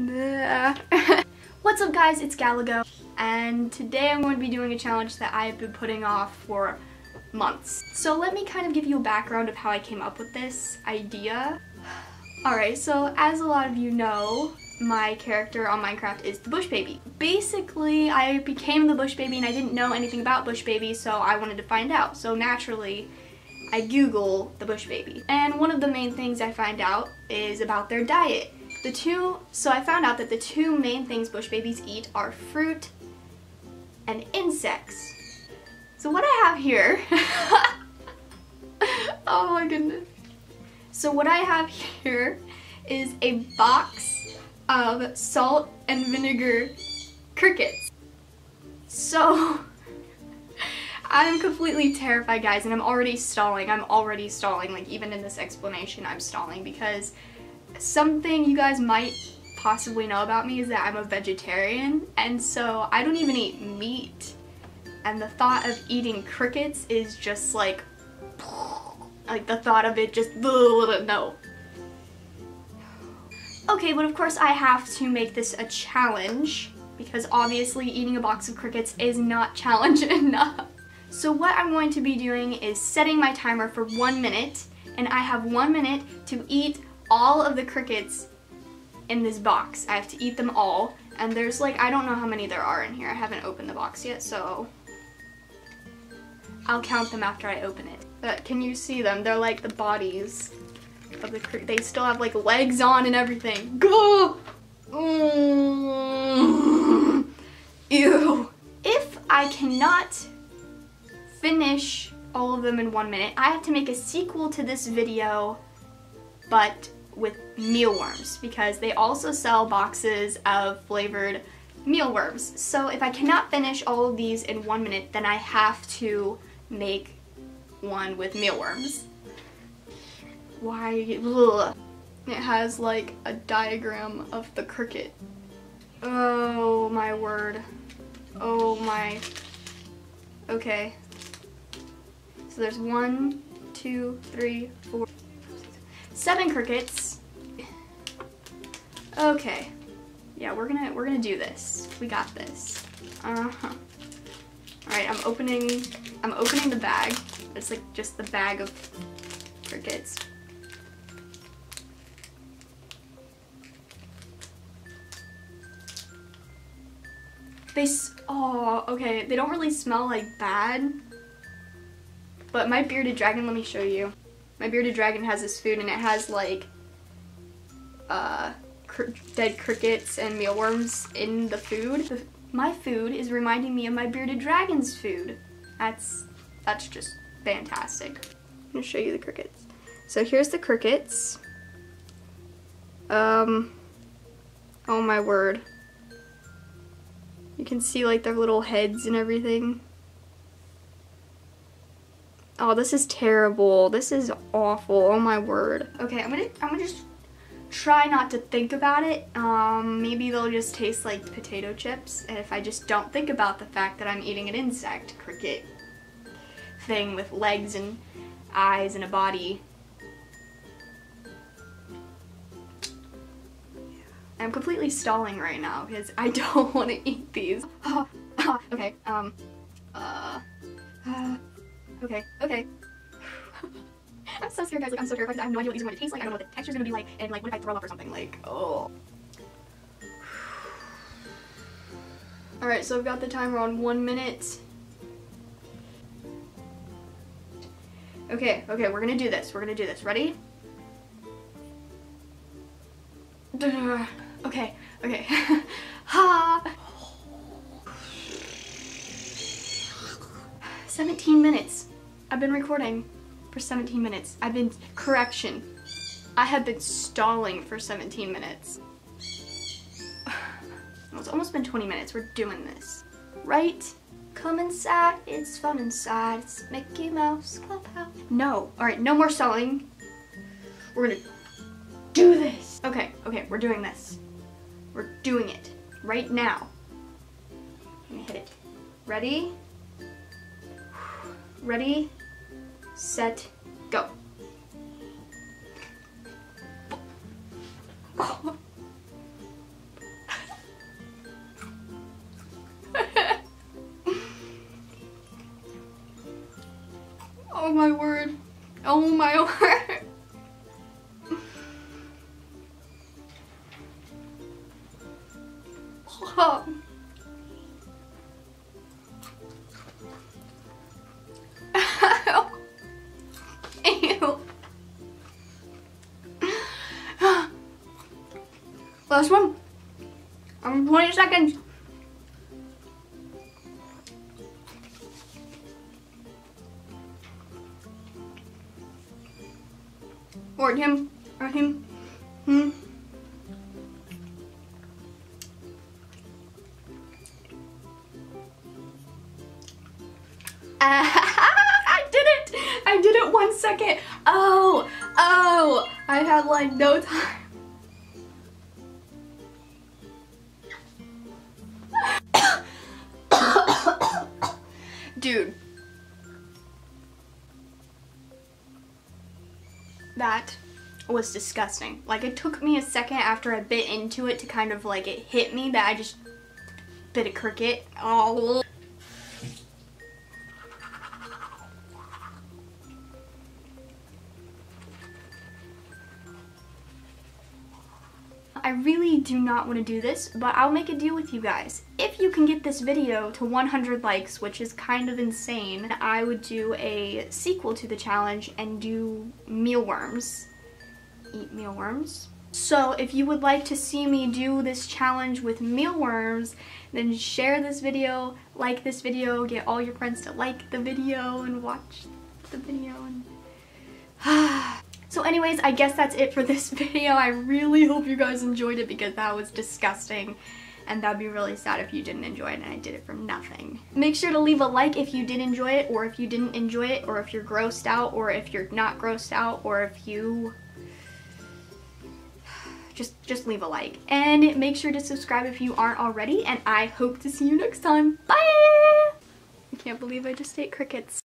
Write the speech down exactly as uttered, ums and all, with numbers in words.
What's up guys, it's Galago, and today I'm going to be doing a challenge that I've been putting off for months. So let me kind of give you a background of how I came up with this idea. Alright, so as a lot of you know, my character on Minecraft is the Bush Baby. Basically, I became the Bush Baby and I didn't know anything about Bush Baby, so I wanted to find out. So naturally, I Google the Bush Baby. And one of the main things I find out is about their diet. The two, so I found out that the two main things Bush Babies eat are fruit and insects. So what I have here, oh my goodness. So what I have here is a box of salt and vinegar crickets. So I'm completely terrified guys, and I'm already stalling, I'm already stalling, like even in this explanation I'm stalling, because something you guys might possibly know about me is that I'm a vegetarian, and so I don't even eat meat, and the thought of eating crickets is just like, like the thought of it just, no. Okay, but of course I have to make this a challenge, because obviously eating a box of crickets is not challenge enough. So what I'm going to be doing is setting my timer for one minute, and I have one minute to eat all of the crickets in this box. I have to eat them all, and there's like, I don't know how many there are in here. I haven't opened the box yet, so I'll count them after I open it. But can you see them? They're like the bodies of the crickets. They still have like legs on and everything. Go! Mm. Ew. If I cannot finish all of them in one minute, I have to make a sequel to this video, but with mealworms, because they also sell boxes of flavored mealworms. So if I cannot finish all of these in one minute, then I have to make one with mealworms. Why? Ugh. It has like a diagram of the cricket. Oh my word. Oh my. Okay. So there's one, two, three, four. Seven crickets. Okay. Yeah, we're gonna we're gonna do this. We got this. Uh-huh. Alright, I'm opening I'm opening the bag. It's like just the bag of crickets. They s oh, okay, they don't really smell like bad. But my bearded dragon, let me show you. My bearded dragon has this food, and it has like uh, cr dead crickets and mealworms in the food. The, my food is reminding me of my bearded dragon's food. That's that's just fantastic. I'm gonna show you the crickets. So here's the crickets. Um, oh my word. You can see like their little heads and everything. Oh, this is terrible. This is awful. Oh my word. Okay, I'm gonna I'm gonna just try not to think about it. Um, maybe they'll just taste like potato chips, and if I just don't think about the fact that I'm eating an insect cricket thing with legs and eyes and a body. I'm completely stalling right now because I don't want to eat these. Okay. Um. Uh. uh Okay, okay. I'm so scared guys, like I'm so terrified. I have no idea what these are going to taste like, I don't know what the texture's going to be like, and like what if I throw up or something, like, oh. Alright, so I've got the timer on one minute. Okay, okay, we're going to do this, we're going to do this. Ready? Okay, okay. Ha! seventeen minutes. I've been recording for seventeen minutes. I've been, correction, I have been stalling for seventeen minutes. It's almost been twenty minutes. We're doing this. Right? Come inside. It's fun inside. It's Mickey Mouse Clubhouse. No. Alright, no more stalling. We're gonna do this. Okay, okay, we're doing this. We're doing it. Right now. I'm gonna hit it. Ready? Ready, set, go. Oh. Oh my word. Oh my word. Oh. Ew. Last one. I'm twenty seconds. Or him. Or him. Hmm. I did it! I did it one second! Oh! Oh! I had like no time. Dude. That was disgusting. Like, it took me a second after I bit into it to kind of like it hit me, but I just bit a cricket. Oh. I really do not want to do this, but I'll make a deal with you guys. If you can get this video to one hundred likes, which is kind of insane, I would do a sequel to the challenge and do mealworms. Eat mealworms. So if you would like to see me do this challenge with mealworms, then share this video, like this video, get all your friends to like the video and watch the video and... So anyways, I guess that's it for this video. I really hope you guys enjoyed it because that was disgusting. And that'd be really sad if you didn't enjoy it and I did it for nothing. Make sure to leave a like if you did enjoy it, or if you didn't enjoy it, or if you're grossed out, or if you're not grossed out, or if you... Just, just leave a like. And make sure to subscribe if you aren't already, and I hope to see you next time. Bye! I can't believe I just ate crickets.